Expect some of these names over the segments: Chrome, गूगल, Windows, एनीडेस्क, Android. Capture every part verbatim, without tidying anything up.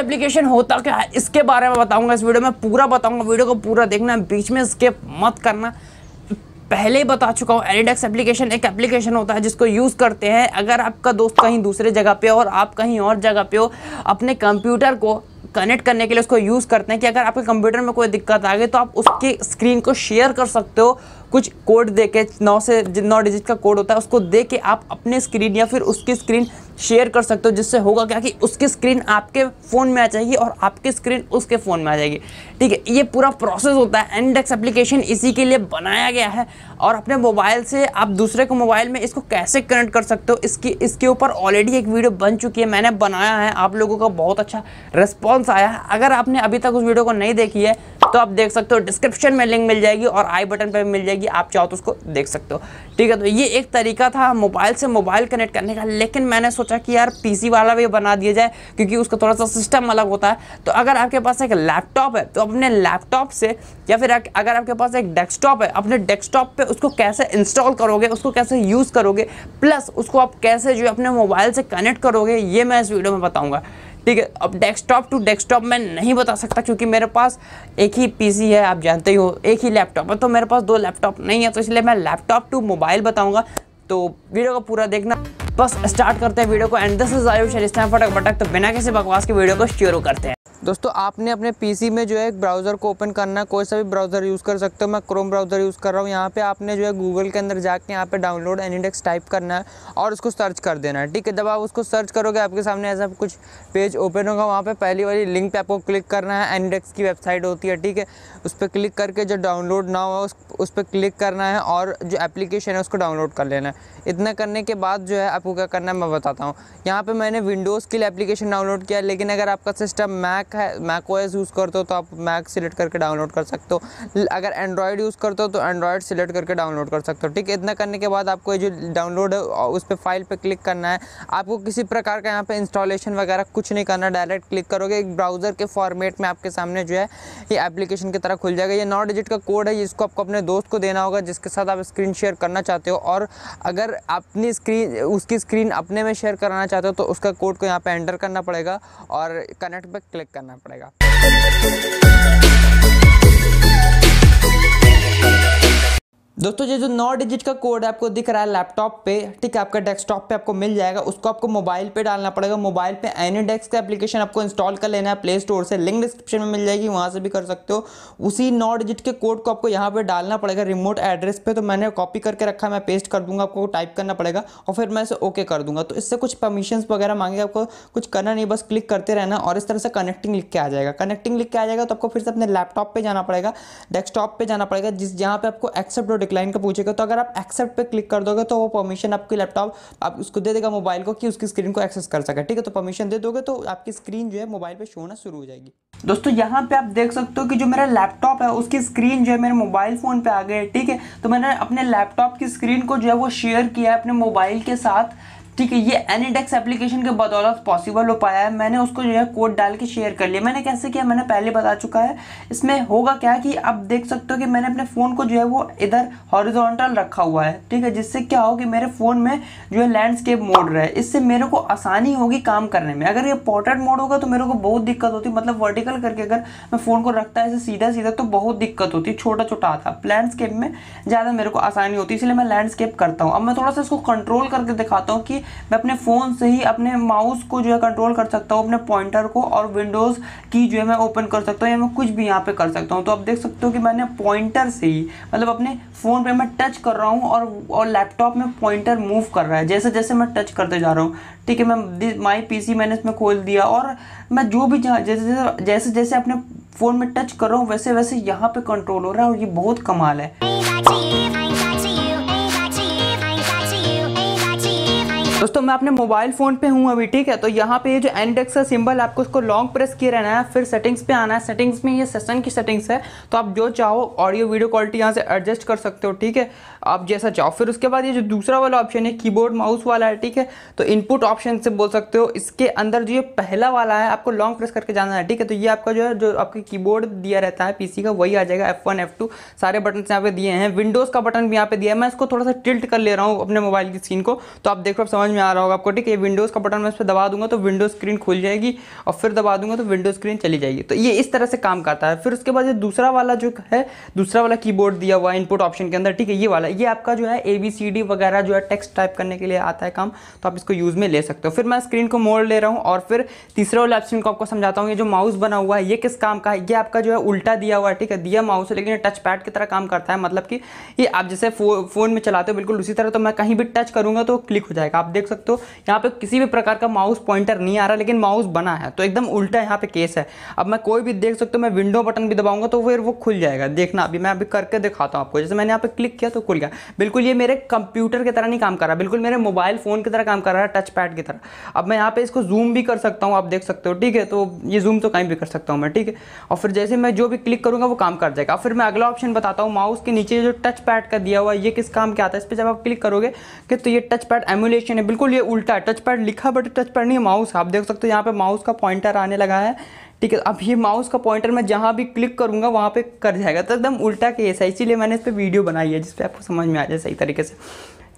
Application होता क्या है इसके बारे में बताऊंगा, इस वीडियो में पूरा बताऊंगा। वीडियो को पूरा देखना, बीच में स्किप मत करना। पहले ही बता चुका हूँ, एनीडेस्क एप्लीकेशन एक एप्लीकेशन होता है जिसको यूज़ करते हैं अगर आपका दोस्त कहीं दूसरे जगह पे हो और आप कहीं और जगह पे हो, अपने कंप्यूटर को कनेक्ट करने के लिए उसको यूज़ करते हैं कि अगर आपके कंप्यूटर में कोई दिक्कत आ गई तो आप उसकी स्क्रीन को शेयर कर सकते हो। कुछ कोड दे के, नौ से नौ डिजिट का कोड होता है, उसको दे के आप अपने स्क्रीन या फिर उसकी स्क्रीन शेयर कर सकते हो, जिससे होगा क्या कि उसकी स्क्रीन आपके फ़ोन में आ जाएगी और आपकी स्क्रीन उसके फ़ोन में आ जाएगी। ठीक है, ये पूरा प्रोसेस होता है। एनीडेस्क एप्लीकेशन इसी के लिए बनाया गया है। और अपने मोबाइल से आप दूसरे को मोबाइल में इसको कैसे कनेक्ट कर सकते हो, इसकी इसके ऊपर ऑलरेडी एक वीडियो बन चुकी है, मैंने बनाया है। आप लोगों का बहुत अच्छा रिस्पॉन्स आया है। अगर आपने अभी तक उस वीडियो को नहीं देखी है तो आप देख सकते हो, डिस्क्रिप्शन में लिंक मिल जाएगी और आई बटन पर मिल जाएगी, आप चाहो तो उसको देख सकते हो। ठीक है, तो ये एक तरीका था मोबाइल से मोबाइल कनेक्ट करने का। लेकिन मैंने सोचा कि यार पीसी वाला भी बना दिया जाए, क्योंकि उसका थोड़ा सा सिस्टम अलग होता है। तो अगर आपके पास एक लैपटॉप है तो अपने लैपटॉप से, या फिर अगर आपके पास एक डेस्कटॉप है, अपने डेस्कटॉप पे उसको कैसे इंस्टॉल करोगे, उसको कैसे यूज़ करोगे, प्लस उसको आप कैसे जो अपने मोबाइल से कनेक्ट करोगे, ये मैं इस वीडियो में बताऊँगा। ठीक है, अब डेस्कटॉप टू डेस्कटॉप मैं नहीं बता सकता क्योंकि मेरे पास एक ही पीसी है, आप जानते ही हो, एक ही लैपटॉप है, तो मेरे पास दो लैपटॉप नहीं है, तो इसलिए मैं लैपटॉप टू मोबाइल बताऊँगा। तो वीडियो को पूरा देखना। बस स्टार्ट करते हैं वीडियो को, एंड दिस इज आयुष इस टाइम फटक बटक। तो बिना किसी बकवास के वीडियो को शुरू करते हैं। दोस्तों, आपने अपने पीसी में जो है ब्राउज़र को ओपन करना है, कोई सा भी ब्राउज़र यूज़ कर सकते हो। मैं क्रोम ब्राउज़र यूज़ कर रहा हूँ। यहाँ पे आपने जो है गूगल के अंदर जाके यहाँ पे डाउनलोड एनीडेस्क टाइप करना है और उसको सर्च कर देना है। ठीक है, जब आप उसको सर्च करोगे आपके सामने ऐसा कुछ पेज ओपन होगा, वहाँ पर पहली वाली लिंक पर आपको क्लिक करना है। एनीडेस्क की वेबसाइट होती है, ठीक है, उस पर क्लिक करके जो डाउनलोड ना हो उस पर क्लिक करना है और जो एप्लीकेशन है उसको डाउनलोड कर लेना है। इतना करने के बाद जो है आपको क्या करना है मैं बताता हूँ। यहाँ पर मैंने विंडोज़ के लिए एप्लीकेशन डाउनलोड किया, लेकिन अगर आपका सिस्टम मैक है, मैक ओएस यूज़ करते हो तो आप मैक सिलेक्ट करके डाउनलोड कर सकते हो। अगर एंड्रॉयड यूज़ करते हो तो एंड्रॉयड सिलेक्ट करके डाउनलोड कर सकते हो। ठीक है, इतना करने के बाद आपको जो डाउनलोड है उस पर फाइल पे क्लिक करना है। आपको किसी प्रकार का यहाँ पे इंस्टॉलेशन वगैरह कुछ नहीं करना, डायरेक्ट क्लिक करोगे, एक ब्राउज़र के फॉर्मेट में आपके सामने जो है ये एप्लीकेशन की तरह खुल जाएगा। ये नौ डिजिट का कोड है, इसको आपको अपने दोस्त को देना होगा जिसके साथ आप स्क्रीन शेयर करना चाहते हो। और अगर अपनी स्क्रीन उसकी स्क्रीन अपने में शेयर कराना चाहते हो तो उसका कोड को यहाँ पर एंटर करना पड़ेगा और कनेक्ट पर क्लिक करना पड़ेगा। दोस्तों, ये जो नौ डिजिट का कोड आपको दिख रहा है लैपटॉप पे, ठीक है, आपका डेस्कटॉप पे आपको मिल जाएगा, उसको आपको मोबाइल पे डालना पड़ेगा। मोबाइल पे एनीडेस्क का एप्लीकेशन आपको इंस्टॉल कर लेना है प्ले स्टोर से, लिंक डिस्क्रिप्शन में मिल जाएगी, वहाँ से भी कर सकते हो। उसी नौ डिजिट के कोड को आपको यहाँ पे डालना पड़ेगा रिमोट एड्रेस पे। तो मैंने कॉपी करके रखा, मैं पेस्ट कर दूंगा, आपको टाइप करना पड़ेगा और फिर मैं इसे ओके कर दूंगा। तो इससे कुछ परमिशंस वगैरह मांगेगा, आपको कुछ करना नहीं, बस क्लिक करते रहना और इस तरह से कनेक्टिंग लिख के आ जाएगा। कनेक्टिंग लिख के आ जाएगा तो आपको फिर से अपने लैपटॉप पर जाना पड़ेगा, डेस्कटॉप पर जाना पड़ेगा, जिस जहाँ पे आपको एक्सेप्ट क्लाइंट का पूछेगा। तो अगर आप एक्सेप्ट पे क्लिक कर दोगे तो वो परमिशन आपके लैपटॉप आप उसको दे देगा मोबाइल को कि उसकी स्क्रीन को एक्सेस कर सके। ठीक है, तो परमिशन दे दोगे तो आपकी स्क्रीन जो है मोबाइल पे शो होना शुरू हो जाएगी। दोस्तों, यहाँ पे आप देख सकते हो कि जो मेरा लैपटॉप है उसकी स्क्रीन जो है मेरे मोबाइल फ़ोन पे आ गई है। ठीक है, तो मैंने अपने लैपटॉप की स्क्रीन को जो है वो शेयर किया है अपने मोबाइल के साथ। ठीक है, ये एनीडेस्क एप्लीकेशन के बदौलत पॉसिबल हो पाया है। मैंने उसको जो है कोड डाल के शेयर कर लिया। मैंने कैसे किया मैंने पहले बता चुका है। इसमें होगा क्या कि आप देख सकते हो कि मैंने अपने फ़ोन को जो है वो इधर हॉरिजॉन्टल रखा हुआ है। ठीक है, जिससे क्या हो कि मेरे फ़ोन में जो है लैंडस्केप मोड रहे, इससे मेरे को आसानी होगी काम करने में। अगर ये पोर्ट्रेट मोड होगा तो मेरे को बहुत दिक्कत होती, मतलब वर्टिकल करके अगर मैं फ़ोन को रखता है ऐसे सीधा सीधा तो बहुत दिक्कत होती, छोटा छोटा आता। लैंडस्केप में ज़्यादा मेरे को आसानी होती, इसलिए मैं लैंडस्केप करता हूँ। अब मैं थोड़ा सा इसको कंट्रोल करके दिखाता हूँ कि मैं अपने फ़ोन से ही अपने माउस को जो है कंट्रोल कर सकता हूँ, अपने पॉइंटर को, और विंडोज़ की जो है मैं ओपन कर सकता हूँ, या मैं कुछ भी यहाँ पे कर सकता हूँ। तो आप देख सकते हो कि मैंने पॉइंटर से ही, मतलब अपने फ़ोन पे मैं टच कर रहा हूँ और, और लैपटॉप में पॉइंटर मूव कर रहा है जैसे जैसे मैं टच करते जा रहा हूँ। ठीक है, मैं माई पी सी मैंने इसमें खोल दिया और मैं जो भी जैसे जैसे जैसे जैसे अपने फ़ोन में टच कर रहा हूँ वैसे वैसे यहाँ पर कंट्रोल हो रहा है, और ये बहुत कमाल है। दोस्तों, मैं अपने मोबाइल फ़ोन पे हूँ अभी। ठीक है, तो यहाँ पे ये जो एनीडेस्क का सिंबल आपको उसको लॉन्ग प्रेस किए रहना है, फिर सेटिंग्स पे आना है। सेटिंग्स में ये सेशन की सेटिंग्स है, तो आप जो चाहो ऑडियो वीडियो क्वालिटी यहाँ से एडजस्ट कर सकते हो। ठीक है, आप जैसा चाहो। फिर उसके बाद ये जो दूसरा वाला ऑप्शन है कीबोर्ड माउस वाला है, ठीक है, तो इनपुट ऑप्शन से बोल सकते हो। इसके अंदर जो ये पहला वाला है आपको लॉन्ग प्रेस करके जाना है। ठीक है, तो ये आपका जो है जो आपके कीबोर्ड दिया रहता है पीसी का वही आ जाएगा। एफ वन एफ टू सारे बटन यहाँ पे दिए हैं, विंडोज़ का बटन भी यहाँ पे दिया है। मैं इसको थोड़ा सा टिल्ट कर ले रहा हूँ अपने मोबाइल की स्क्रीन को, तो आप देखो समझ समझ में आ रहा होगा आपको। ठीक है, विंडोज़ का बटन मैं इस पर दबा दूंगा तो विंडोज़ स्क्रीन खुल जाएगी और फिर दबा दूंगा तो विंडोज़ स्क्रीन चली जाएगी। तो ये इस तरह से काम करता है। फिर उसके बाद ये दूसरा वाला जो है, दूसरा वाला कीबोर्ड दिया हुआ है इनपुट ऑप्शन के अंदर, ठीक है, ये वाला, ये आपका जो है ए बी सी डी वगैरह जो है टेक्स्ट टाइप करने के लिए आता है काम, तो आप इसको यूज़ में ले सकते हो। फिर मैं स्क्रीन को मोड़ ले रहा हूँ और फिर तीसरा वाला ऑप्शन को आपको समझाता हूँ। ये जो माउस बना हुआ है ये किस काम का है, ये आपका जो है उल्टा दिया हुआ है, ठीक है, दिया माउस है लेकिन टच पैड की तरह काम करता है, मतलब कि ये आप जैसे फो, फोन में चलाते हो बिल्कुल उसी तरह। तो मैं कहीं भी टच करूँगा तो क्लिक हो जाएगा, आप देख सकते हो यहाँ पे किसी भी प्रकार का माउस पॉइंटर नहीं आ रहा लेकिन माउस बना है, तो एकदम उल्टा यहाँ पे केस है। अब मैं कोई भी देख सकता हूँ, मैं विंडो बटन भी दबाऊंगा तो फिर वो खुल जाएगा। देखना अभी मैं अभी करके दिखाता हूँ आपको, जैसे मैंने यहाँ पे क्लिक किया तो खुल गया। बिल्कुल ये मेरे कंप्यूटर की तरह नहीं काम कर रहा, बिल्कुल मेरे मोबाइल फ़ोन की तरह काम कर रहा है, टच पैड की तरह। अब मैं यहाँ पे इसको जूम भी कर सकता हूँ, आप देख सकते हो, ठीक है, तो ये जूम तो कहीं भी कर सकता हूँ मैं, ठीक है। और फिर जैसे मैं जो भी क्लिक करूँगा वो काम कर जाएगा। फिर मैं अगला ऑप्शन बताता हूँ, माउस के नीचे जो टच पैड का दिया हुआ है ये किस काम के आता है, इस पर जब आप क्लिक करोगे कि तो ये टच पैड एमुलेशन है, बिल्कुल ये उल्टा है, टच पैड लिखा बट टच पैड नहीं है, माउस। आप देख सकते हो यहाँ पे माउस का पॉइंटर आने लगा है, ठीक है। अब ये माउस का पॉइंटर मैं जहाँ भी क्लिक करूँगा वहाँ पे कर जाएगा, तो एकदम उल्टा केस है, इसीलिए मैंने इस पर वीडियो बनाई है जिसपे आपको समझ में आ जाए सही तरीके से,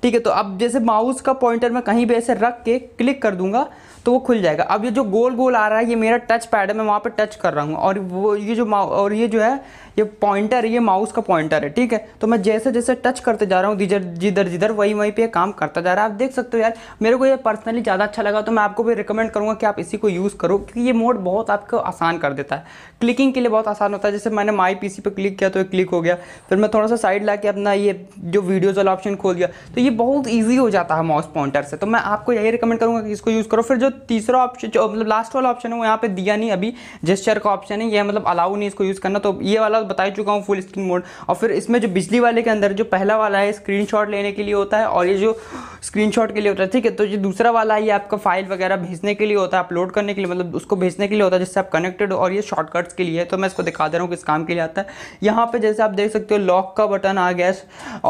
ठीक है। तो अब जैसे माउस का पॉइंटर मैं कहीं भी ऐसे रख के क्लिक कर दूंगा तो वो खुल जाएगा। अब ये जो गोल गोल आ रहा है ये मेरा टच पैड है, मैं वहाँ पे टच कर रहा हूँ, और वो ये जो और ये जो है ये पॉइंटर ये माउस का पॉइंटर है, ठीक है। तो मैं जैसे जैसे टच करते जा रहा हूँ जिधर जिधर जिधर वहीं वहीं पे काम करता जा रहा है, आप देख सकते हो। यार मेरे को ये पर्सनली ज़्यादा अच्छा लगा, तो मैं आपको भी रिकमेंड करूँगा कि आप इसी को यूज़ करो, क्योंकि ये मोड बहुत आपको आसान कर देता है, क्लिकिंग के लिए बहुत आसान होता है। जैसे मैंने माई पी सी पर क्लिक किया तो ये क्लिक हो गया, फिर मैं थोड़ा सा साइड ला के अपना ये जो वीडियोज़ वाला ऑप्शन खोल दिया, तो ये बहुत ईजी हो जाता है माउस पॉइंटर से। तो मैं आपको यही रिकमेंड करूँगा कि इसको यूज़ करो। फिर जो तीसरा ऑप्शन जो मतलब लास्ट वाला ऑप्शन है वो यहाँ पे दिया नहीं, अभी जेस्चर का ऑप्शन है, ये मतलब अलाउ नहीं इसको यूज़ करना, तो ये वाला बता चुका हूँ फुल स्क्रीन मोड। और फिर इसमें जो बिजली वाले के अंदर जो पहला वाला है स्क्रीनशॉट लेने के लिए होता है, और ये जो स्क्रीनशॉट के लिए होता है, ठीक है। तो ये दूसरा वाला ये आपका फाइल वगैरह भेजने के लिए होता है, अपलोड करने के लिए, मतलब उसको भेजने के लिए होता है जिससे आप कनेक्टेड हो, और ये शॉर्टकट्स के लिए है। तो मैं इसको दिखा दे रहा हूँ किस काम के लिए आता है। यहाँ पर जैसे आप देख सकते हो लॉक का बटन आ गया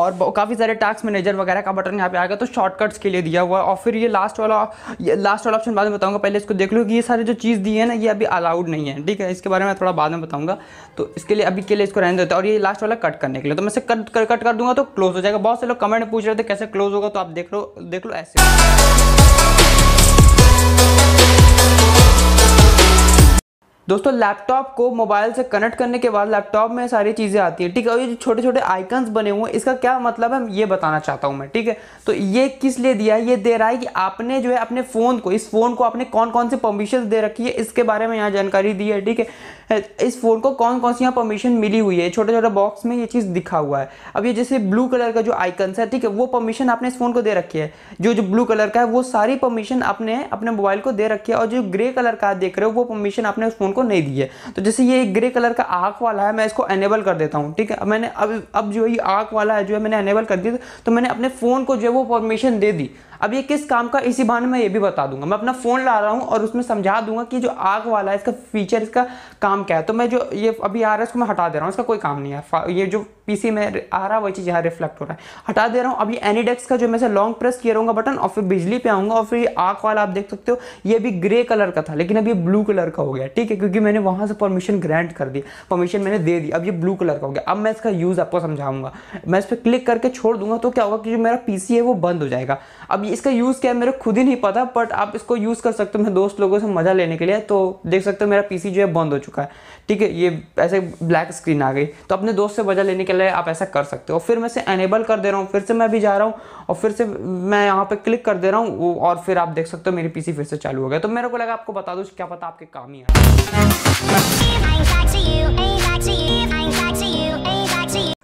और काफ़ी सारे टास्क मैनेजर वगैरह का बटन यहाँ पे आ गया, तो शॉर्टकट्स के लिए दिया हुआ। और फिर ये लास्ट वाला लास्ट वाला बाद में बताऊंगा, पहले इसको देख लो कि ये सारे जो चीज़ दी है ना ये अभी अलाउड नहीं है, ठीक है, इसके बारे में थोड़ा बाद में बताऊंगा, तो इसके लिए अभी के लिए इसको रहने देते हैं। और ये लास्ट वाला कट करने के लिए, तो मैं इसे कट कर, कट कर दूंगा तो क्लोज हो जाएगा। बहुत से लोग कमेंट पूछ रहे थे कैसे क्लोज होगा, तो आप देख लो देख लो ऐसे। दोस्तों लैपटॉप को मोबाइल से कनेक्ट करने के बाद लैपटॉप में सारी चीज़ें आती हैं, ठीक है। और ये जो छोटे छोटे आइकन्स बने हुए हैं इसका क्या मतलब है ये बताना चाहता हूँ मैं, ठीक है। तो ये किस लिए दिया है, ये दे रहा है कि आपने जो है अपने फ़ोन को, इस फ़ोन को आपने कौन कौन से परमिशन दे रखी है, इसके बारे में यहाँ जानकारी दी है, ठीक है। इस फ़ोन को कौन कौन सी यहाँ परमिशन मिली हुई है, छोटे छोटे बॉक्स में ये चीज़ दिखा हुआ है। अब ये जैसे ब्लू कलर का जो आइकन्स है, ठीक है, वो परमिशन आपने इस फ़ोन को दे रखी है, जो जो ब्लू कलर का है वो सारी परमिशन आपने अपने मोबाइल को दे रखी है। और जो ग्रे कलर का देख रहे हो वो परमिशन आपने उस फ़ोन को नहीं दी है। तो जैसे ये ग्रे कलर का आँख वाला है मैं इसको एनेबल कर देता हूँ, ठीक है। मैंने अब अब जो ये आँख वाला है जो है मैंने एनेबल कर दिया, तो मैंने अपने फ़ोन को जो है वो परमिशन दे दी। अब ये किस काम का इसी बहाने मैं ये भी बता दूंगा, मैं अपना फ़ोन ला रहा हूँ और उसमें समझा दूंगा कि जो आग वाला है इसका फीचर इसका काम क्या है। तो मैं जो ये अभी आ रहा है इसको मैं हटा दे रहा हूँ, इसका कोई काम नहीं है, ये जो पीसी में आ रहा है वही चीज़ यहाँ रिफ्लेक्ट हो रहा है, हटा दे रहा हूँ। अभी एनीडेस्क का जो मैं से लॉन्ग प्रेस किया रहूँगा बटन और फिर बिजली पे आऊँगा, और फिर ये आँख वाला आप देख सकते हो ये भी ग्रे कलर का था लेकिन अब ये ब्लू कलर का हो गया, ठीक है, क्योंकि मैंने वहाँ से परमिशन ग्रांट कर दी, परमिशन मैंने दे दी, अब ये ब्लू कलर का हो गया। अब मैं इसका यूज़ आपको समझाऊँगा, मैं इस पर क्लिक करके छोड़ दूँगा तो क्या होगा कि जो मेरा पीसी है वो बंद हो जाएगा। अब इसका यूज़ क्या है मेरे खुद ही नहीं पता, बट आप इसको यूज़ कर सकते हो मैं दोस्त लोगों से मज़ा लेने के लिए। तो देख सकते हो मेरा पीसी जो है बंद हो चुका है, ठीक है, ये ऐसे ब्लैक स्क्रीन आ गई, तो अपने दोस्त से मज़ा लेने के लिए आप ऐसा कर सकते हो। फिर मैं इसे एनेबल कर दे रहा हूँ, फिर से मैं भी जा रहा हूँ और फिर से मैं यहाँ पर क्लिक कर दे रहा हूँ और फिर आप देख सकते हो मेरी पीसी फिर से चालू हो गया। तो मेरे को लगा आपको बता दूँ, क्या पता आपके काम ही है।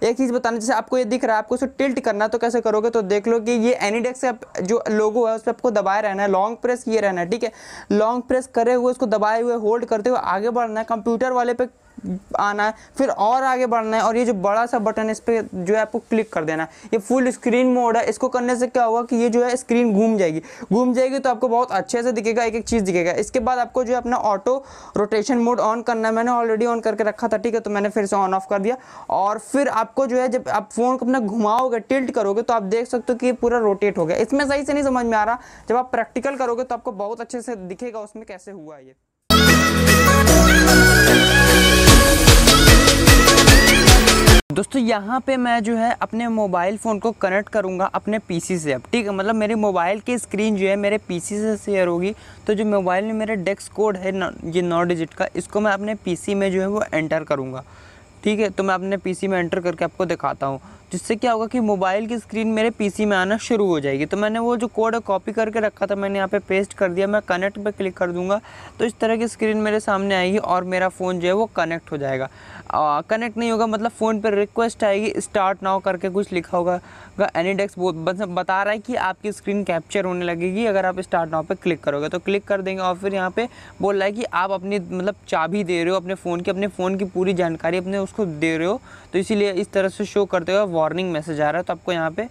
एक चीज़ बताना, जैसे आपको ये दिख रहा है आपको उसे टिल्ट करना, तो कैसे करोगे, तो देख लो कि ये एनीडेस्क जो लोगो है उस पर आपको दबाए रहना है, लॉन्ग प्रेस किए रहना है, ठीक है, लॉन्ग प्रेस करे हुए उसको दबाए हुए होल्ड करते हुए आगे बढ़ना है, कंप्यूटर वाले पे आना है, फिर और आगे बढ़ना है, और ये जो बड़ा सा बटन है इस पर जो है आपको क्लिक कर देना है। ये फुल स्क्रीन मोड है, इसको करने से क्या होगा कि ये जो है स्क्रीन घूम जाएगी, घूम जाएगी तो आपको बहुत अच्छे से दिखेगा, एक एक चीज़ दिखेगा। इसके बाद आपको जो है अपना ऑटो रोटेशन मोड ऑन करना है, मैंने ऑलरेडी ऑन करके रखा था, ठीक है, तो मैंने फिर से ऑन ऑफ कर दिया। और फिर आपको जो है जब आप फ़ोन को अपना घुमाओगे टिल्ट करोगे तो आप देख सकते हो कि पूरा रोटेट हो गया। इसमें सही से नहीं समझ में आ रहा, जब आप प्रैक्टिकल करोगे तो आपको बहुत अच्छे से दिखेगा उसमें कैसे हुआ ये। दोस्तों यहाँ पे मैं जो है अपने मोबाइल फ़ोन को कनेक्ट करूँगा अपने पीसी से। अब ठीक है, मतलब मेरे मोबाइल की स्क्रीन जो है मेरे पीसी से शेयर होगी। तो जो मोबाइल में मेरा डेक्स कोड है ये नौ डिजिट का, इसको मैं अपने पीसी में जो है वो एंटर करूँगा। ठीक है, तो मैं अपने पीसी में एंटर करके आपको दिखाता हूँ, जिससे क्या होगा कि मोबाइल की स्क्रीन मेरे पीसी में आना शुरू हो जाएगी। तो मैंने वो जो कोड है कॉपी करके रखा था, मैंने यहाँ पे पेस्ट कर दिया। मैं कनेक्ट पे क्लिक कर दूंगा तो इस तरह की स्क्रीन मेरे सामने आएगी और मेरा फ़ोन जो है वो कनेक्ट हो जाएगा। आ, कनेक्ट नहीं होगा मतलब फ़ोन पर रिक्वेस्ट आएगी, स्टार्ट नाउ करके कुछ लिखा होगा। एनीडेस्क बता रहा है कि आपकी स्क्रीन कैप्चर होने लगेगी अगर आप स्टार्ट नाउ पर क्लिक करोगे। तो क्लिक कर देंगे और फिर यहाँ पर बोल रहा है कि आप अपनी मतलब चाबी दे रहे हो अपने फ़ोन की, अपने फ़ोन की पूरी जानकारी अपने उसको दे रहे हो। तो इसीलिए इस तरह से शो करते हुए वार्निंग मैसेज आ रहा है, तो आपको यहाँ पे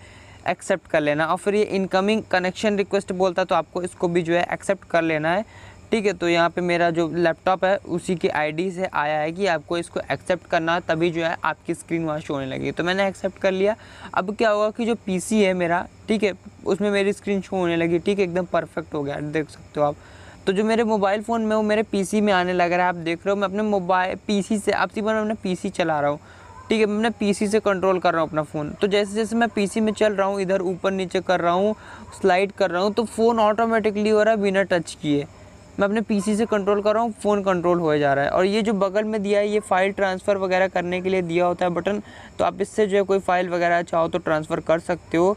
एक्सेप्ट कर लेना। और फिर ये इनकमिंग कनेक्शन रिक्वेस्ट बोलता है, तो आपको इसको भी जो है एक्सेप्ट कर लेना है। ठीक है, तो यहाँ पे मेरा जो लैपटॉप है उसी की आईडी से आया है कि आपको इसको एक्सेप्ट करना है, तभी जो है आपकी स्क्रीन वहाँ शो होने लगी। तो मैंने एक्सेप्ट कर लिया। अब क्या होगा कि जो पीसी है मेरा, ठीक है, उसमें मेरी स्क्रीन शो होने लगी। ठीक है, एकदम परफेक्ट हो गया, देख सकते हो आप। तो जो मेरे मोबाइल फ़ोन में वो मेरे पीसी में आने लग रहा है, आप देख रहे हो। मैं अपने मोबाइल पीसी से अब सीमा मैं अपना पीसी चला रहा हूँ। ठीक है, मैं अपने पीसी से कंट्रोल कर रहा हूँ अपना फ़ोन। तो जैसे जैसे मैं पीसी में चल रहा हूँ, इधर ऊपर नीचे कर रहा हूँ, स्लाइड कर रहा हूँ, तो फ़ोन ऑटोमेटिकली हो रहा है बिना टच किए। मैं अपने पीसी से कंट्रोल कर रहा हूँ, फ़ोन कंट्रोल हो जा रहा है। और ये जो बगल में दिया है ये फ़ाइल ट्रांसफ़र वगैरह करने के लिए दिया होता है बटन, तो आप इससे जो है कोई फ़ाइल वगैरह चाहो तो ट्रांसफ़र कर सकते हो।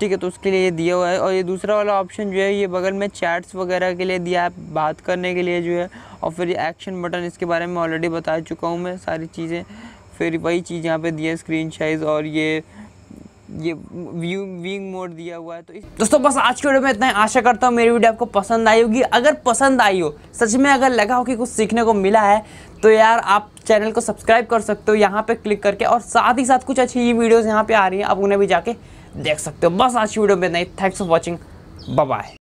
ठीक है, तो उसके लिए ये दिया हुआ है। और ये दूसरा वाला ऑप्शन जो है ये बगल में चैट्स वगैरह के लिए दिया है, बात करने के लिए जो है। और फिर ये एक्शन बटन, इसके बारे में ऑलरेडी बता चुका हूँ मैं सारी चीज़ें। फिर वही चीज़ यहाँ पे दी है, स्क्रीन साइज और ये ये व्यू व्यूइंग मोड दिया हुआ है। तो इस... दोस्तों बस आज की वीडियो में इतना ही। आशा करता हूँ मेरी वीडियो आपको पसंद आई होगी। अगर पसंद आई हो, सच में अगर लगा हो कि कुछ सीखने को मिला है, तो यार आप चैनल को सब्सक्राइब कर सकते हो यहाँ पे क्लिक करके। और साथ ही साथ कुछ अच्छी वीडियोज़ यहाँ पर आ रही हैं, आप उन्हें भी जाके देख सकते हो। बस आज की वीडियो में इतना ही। Thanks for watching, bye bye.